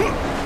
Look!